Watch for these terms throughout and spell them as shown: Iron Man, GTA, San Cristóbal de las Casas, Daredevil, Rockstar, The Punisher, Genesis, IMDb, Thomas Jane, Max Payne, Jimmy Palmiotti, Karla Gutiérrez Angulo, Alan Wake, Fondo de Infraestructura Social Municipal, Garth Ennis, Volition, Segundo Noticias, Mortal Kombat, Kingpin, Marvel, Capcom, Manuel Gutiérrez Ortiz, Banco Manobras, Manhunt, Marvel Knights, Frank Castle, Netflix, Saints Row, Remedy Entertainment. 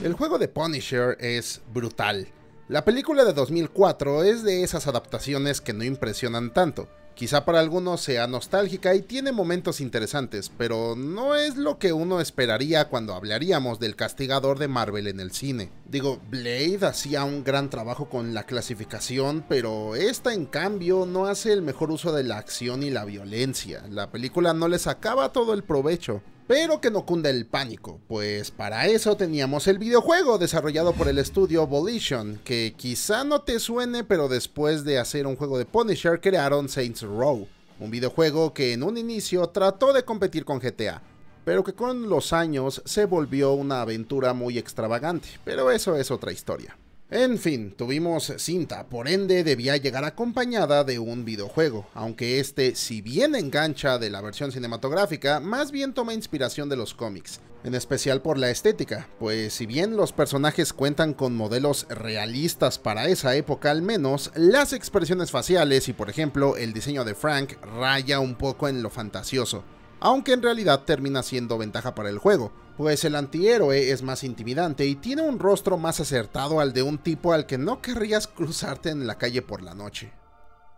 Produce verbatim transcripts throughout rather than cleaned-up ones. El juego de Punisher es brutal. La película de dos mil cuatro es de esas adaptaciones que no impresionan tanto. Quizá para algunos sea nostálgica y tiene momentos interesantes, pero no es lo que uno esperaría cuando hablaríamos del castigador de Marvel en el cine. Digo, Blade hacía un gran trabajo con la clasificación, pero esta en cambio no hace el mejor uso de la acción y la violencia. La película no le sacaba todo el provecho. Pero que no cunda el pánico, pues para eso teníamos el videojuego desarrollado por el estudio Volition, que quizá no te suene, pero después de hacer un juego de Punisher crearon Saints Row, un videojuego que en un inicio trató de competir con G T A, pero que con los años se volvió una aventura muy extravagante, pero eso es otra historia. En fin, tuvimos cinta, por ende debía llegar acompañada de un videojuego, aunque este, si bien engancha de la versión cinematográfica, más bien toma inspiración de los cómics, en especial por la estética, pues si bien los personajes cuentan con modelos realistas para esa época al menos, las expresiones faciales y por ejemplo el diseño de Frank raya un poco en lo fantasioso, aunque en realidad termina siendo ventaja para el juego. Pues el antihéroe es más intimidante y tiene un rostro más acertado al de un tipo al que no querrías cruzarte en la calle por la noche.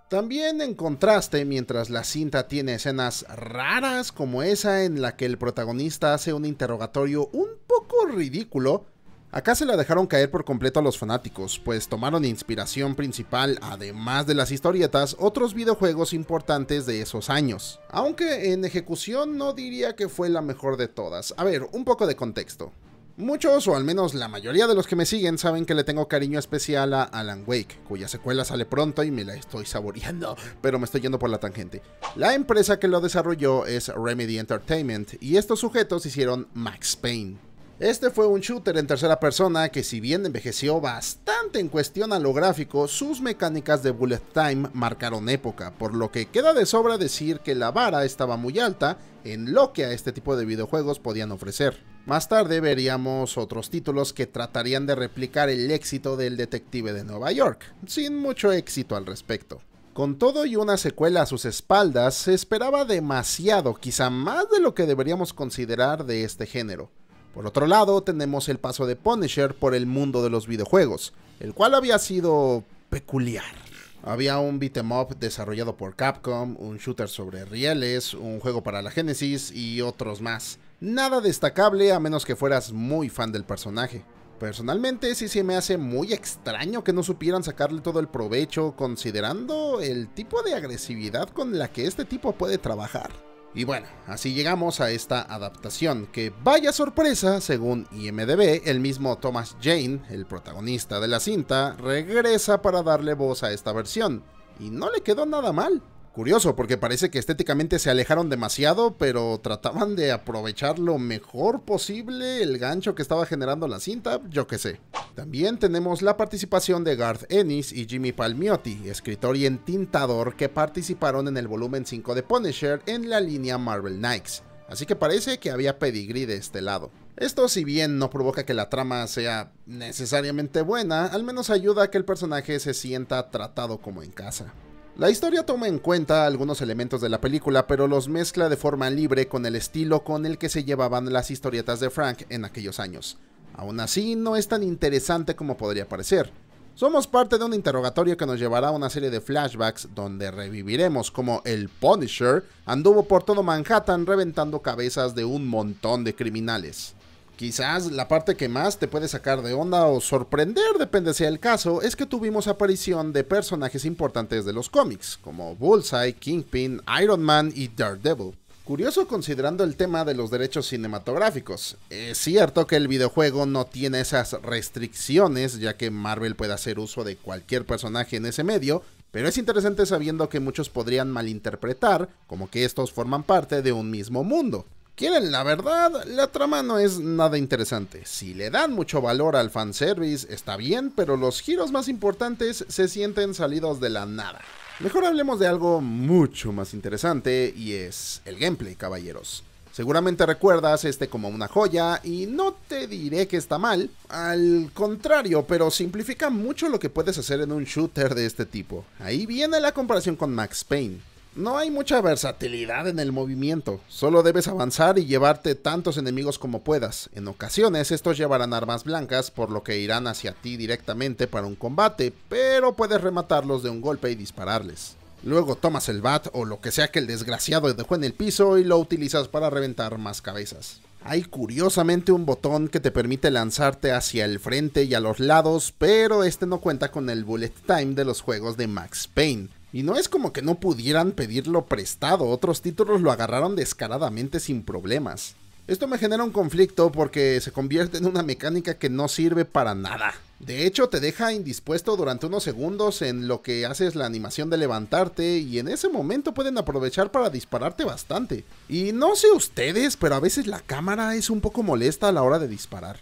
También en contraste, mientras la cinta tiene escenas raras como esa en la que el protagonista hace un interrogatorio un poco ridículo, acá se la dejaron caer por completo a los fanáticos, pues tomaron inspiración principal, además de las historietas, otros videojuegos importantes de esos años. Aunque en ejecución no diría que fue la mejor de todas. A ver, un poco de contexto. Muchos, o al menos la mayoría de los que me siguen, saben que le tengo cariño especial a Alan Wake, cuya secuela sale pronto y me la estoy saboreando, pero me estoy yendo por la tangente. La empresa que lo desarrolló es Remedy Entertainment, y estos sujetos hicieron Max Payne. Este fue un shooter en tercera persona que, si bien envejeció bastante en cuestión a lo gráfico, sus mecánicas de bullet time marcaron época, por lo que queda de sobra decir que la vara estaba muy alta en lo que a este tipo de videojuegos podían ofrecer. Más tarde veríamos otros títulos que tratarían de replicar el éxito del Detective de Nueva York, sin mucho éxito al respecto. Con todo y una secuela a sus espaldas, se esperaba demasiado, quizá más de lo que deberíamos considerar de este género. Por otro lado, tenemos el paso de Punisher por el mundo de los videojuegos, el cual había sido peculiar. Había un beat'em up desarrollado por Capcom, un shooter sobre rieles, un juego para la Genesis y otros más. Nada destacable a menos que fueras muy fan del personaje. Personalmente sí se me hace muy extraño que no supieran sacarle todo el provecho considerando el tipo de agresividad con la que este tipo puede trabajar. Y bueno, así llegamos a esta adaptación, que vaya sorpresa, según I M D b, el mismo Thomas Jane, el protagonista de la cinta, regresa para darle voz a esta versión, y no le quedó nada mal. Curioso, porque parece que estéticamente se alejaron demasiado, pero trataban de aprovechar lo mejor posible el gancho que estaba generando la cinta, yo qué sé. También tenemos la participación de Garth Ennis y Jimmy Palmiotti, escritor y entintador que participaron en el volumen cinco de Punisher en la línea Marvel Knights, así que parece que había pedigrí de este lado. Esto, si bien no provoca que la trama sea necesariamente buena, al menos ayuda a que el personaje se sienta tratado como en casa. La historia toma en cuenta algunos elementos de la película, pero los mezcla de forma libre con el estilo con el que se llevaban las historietas de Frank en aquellos años. Aún así, no es tan interesante como podría parecer. Somos parte de un interrogatorio que nos llevará a una serie de flashbacks donde reviviremos cómo el Punisher anduvo por todo Manhattan reventando cabezas de un montón de criminales. Quizás la parte que más te puede sacar de onda o sorprender, depende sea el caso, es que tuvimos aparición de personajes importantes de los cómics, como Bullseye, Kingpin, Iron Man y Daredevil. Curioso considerando el tema de los derechos cinematográficos. Es cierto que el videojuego no tiene esas restricciones, ya que Marvel puede hacer uso de cualquier personaje en ese medio, pero es interesante sabiendo que muchos podrían malinterpretar como que estos forman parte de un mismo mundo. Quieren la verdad, la trama no es nada interesante. Si le dan mucho valor al fanservice, está bien, pero los giros más importantes se sienten salidos de la nada. Mejor hablemos de algo mucho más interesante, y es el gameplay, caballeros. Seguramente recuerdas este como una joya, y no te diré que está mal, al contrario, pero simplifica mucho lo que puedes hacer en un shooter de este tipo. Ahí viene la comparación con Max Payne. No hay mucha versatilidad en el movimiento, solo debes avanzar y llevarte tantos enemigos como puedas. En ocasiones estos llevarán armas blancas, por lo que irán hacia ti directamente para un combate, pero puedes rematarlos de un golpe y dispararles. Luego tomas el bat o lo que sea que el desgraciado dejó en el piso y lo utilizas para reventar más cabezas. Hay curiosamente un botón que te permite lanzarte hacia el frente y a los lados, pero este no cuenta con el bullet time de los juegos de Max Payne. Y no es como que no pudieran pedirlo prestado, otros títulos lo agarraron descaradamente sin problemas. Esto me genera un conflicto porque se convierte en una mecánica que no sirve para nada. De hecho, te deja indispuesto durante unos segundos en lo que haces la animación de levantarte, y en ese momento pueden aprovechar para dispararte bastante. Y no sé ustedes, pero a veces la cámara es un poco molesta a la hora de disparar.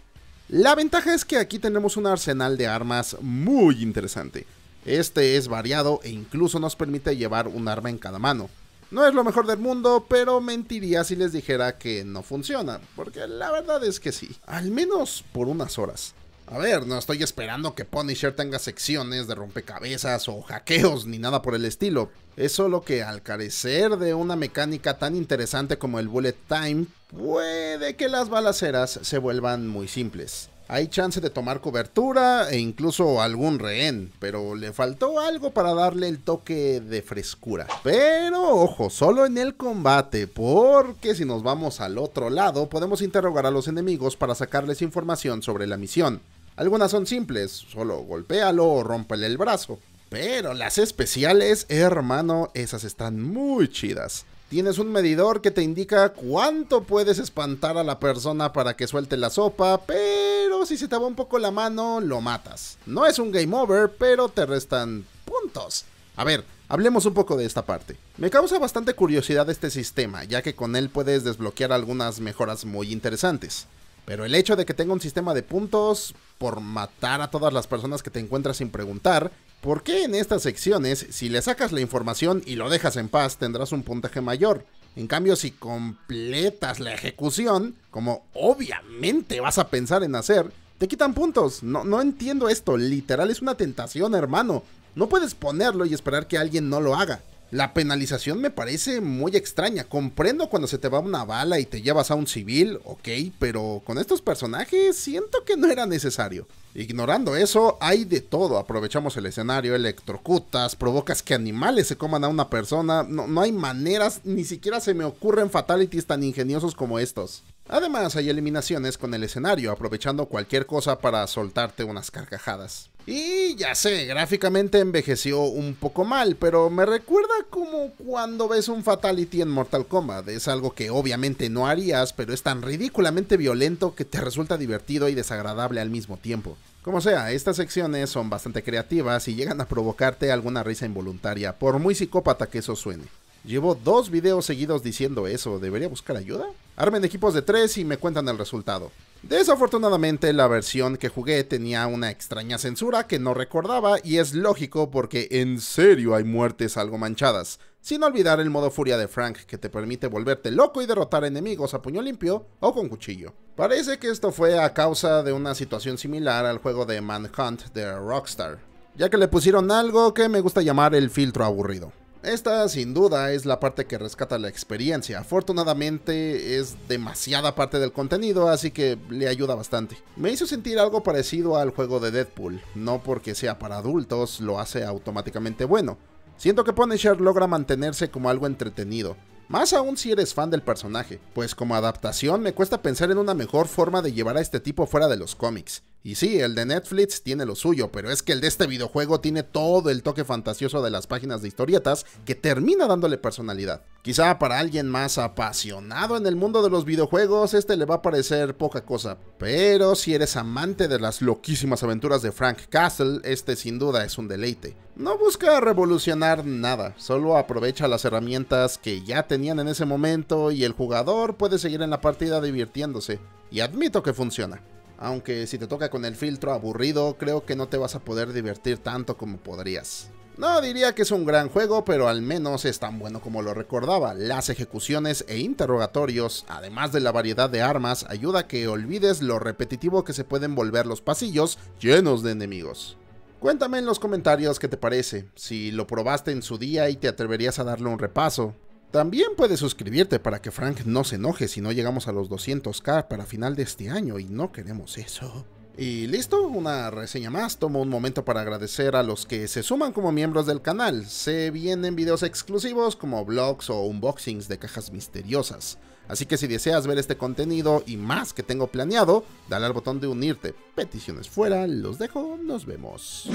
La ventaja es que aquí tenemos un arsenal de armas muy interesante. Este es variado e incluso nos permite llevar un arma en cada mano. No es lo mejor del mundo, pero mentiría si les dijera que no funciona, porque la verdad es que sí, al menos por unas horas. A ver, no estoy esperando que Punisher tenga secciones de rompecabezas o hackeos ni nada por el estilo. Es solo que al carecer de una mecánica tan interesante como el bullet time, puede que las balaceras se vuelvan muy simples. Hay chance de tomar cobertura e incluso algún rehén, pero le faltó algo para darle el toque de frescura. Pero ojo, solo en el combate, porque si nos vamos al otro lado, podemos interrogar a los enemigos para sacarles información sobre la misión. Algunas son simples, solo golpéalo o rómpele el brazo. Pero las especiales, hermano, esas están muy chidas. Tienes un medidor que te indica cuánto puedes espantar a la persona para que suelte la sopa, pero si se te va un poco la mano, lo matas. No es un game over, pero te restan puntos. A ver, hablemos un poco de esta parte. Me causa bastante curiosidad este sistema, ya que con él puedes desbloquear algunas mejoras muy interesantes. Pero el hecho de que tenga un sistema de puntos por matar a todas las personas que te encuentras sin preguntar, ¿por qué en estas secciones, si le sacas la información y lo dejas en paz, tendrás un puntaje mayor? En cambio, si completas la ejecución, como obviamente vas a pensar en hacer, te quitan puntos. No, no entiendo esto, literal es una tentación, hermano. No puedes ponerlo y esperar que alguien no lo haga. La penalización me parece muy extraña. Comprendo cuando se te va una bala y te llevas a un civil, ok, pero con estos personajes siento que no era necesario. Ignorando eso, hay de todo. Aprovechamos el escenario, electrocutas, provocas que animales se coman a una persona. No, no hay maneras, ni siquiera se me ocurren fatalities tan ingeniosos como estos. Además, hay eliminaciones con el escenario, aprovechando cualquier cosa para soltarte unas carcajadas. Y ya sé, gráficamente envejeció un poco mal, pero me recuerda como cuando ves un fatality en Mortal Kombat. Es algo que obviamente no harías, pero es tan ridículamente violento que te resulta divertido y desagradable al mismo tiempo. Como sea, estas secciones son bastante creativas y llegan a provocarte alguna risa involuntaria, por muy psicópata que eso suene. Llevo dos videos seguidos diciendo eso, ¿debería buscar ayuda? Armen equipos de tres y me cuentan el resultado. Desafortunadamente, la versión que jugué tenía una extraña censura que no recordaba, y es lógico porque en serio hay muertes algo manchadas, sin olvidar el modo furia de Frank que te permite volverte loco y derrotar enemigos a puño limpio o con cuchillo. Parece que esto fue a causa de una situación similar al juego de Manhunt de Rockstar, ya que le pusieron algo que me gusta llamar el filtro aburrido. Esta sin duda es la parte que rescata la experiencia. Afortunadamente es demasiada parte del contenido, así que le ayuda bastante. Me hizo sentir algo parecido al juego de Deadpool. No porque sea para adultos lo hace automáticamente bueno. Siento que Punisher logra mantenerse como algo entretenido, más aún si eres fan del personaje, pues como adaptación me cuesta pensar en una mejor forma de llevar a este tipo fuera de los cómics. Y sí, el de Netflix tiene lo suyo, pero es que el de este videojuego tiene todo el toque fantasioso de las páginas de historietas que termina dándole personalidad. Quizá para alguien más apasionado en el mundo de los videojuegos este le va a parecer poca cosa, pero si eres amante de las loquísimas aventuras de Frank Castle, este sin duda es un deleite. No busca revolucionar nada, solo aprovecha las herramientas que ya tenían en ese momento y el jugador puede seguir en la partida divirtiéndose, y admito que funciona. Aunque si te toca con el filtro aburrido, creo que no te vas a poder divertir tanto como podrías. No diría que es un gran juego, pero al menos es tan bueno como lo recordaba. Las ejecuciones e interrogatorios, además de la variedad de armas, ayuda a que olvides lo repetitivo que se pueden volver los pasillos llenos de enemigos. Cuéntame en los comentarios qué te parece, si lo probaste en su día y te atreverías a darle un repaso. También puedes suscribirte para que Frank no se enoje si no llegamos a los doscientos k para final de este año y no queremos eso. Y listo, una reseña más. Tomo un momento para agradecer a los que se suman como miembros del canal. Se vienen videos exclusivos como vlogs o unboxings de cajas misteriosas. Así que si deseas ver este contenido y más que tengo planeado, dale al botón de unirte. Peticiones fuera, los dejo, nos vemos.